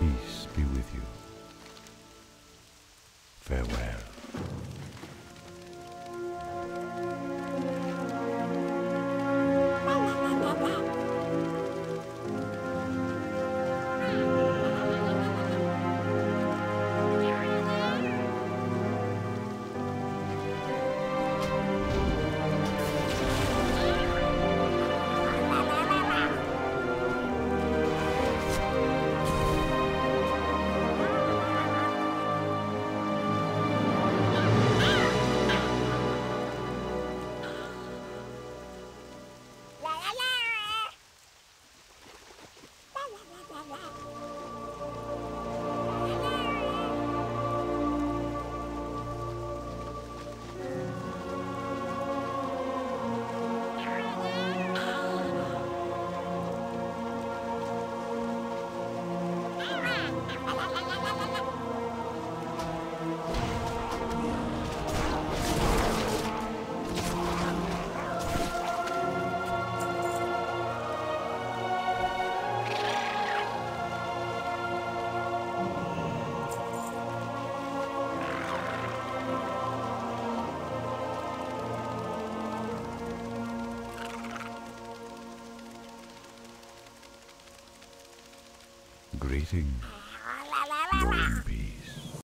Peace be with you. Farewell. Greetings. Go in peace.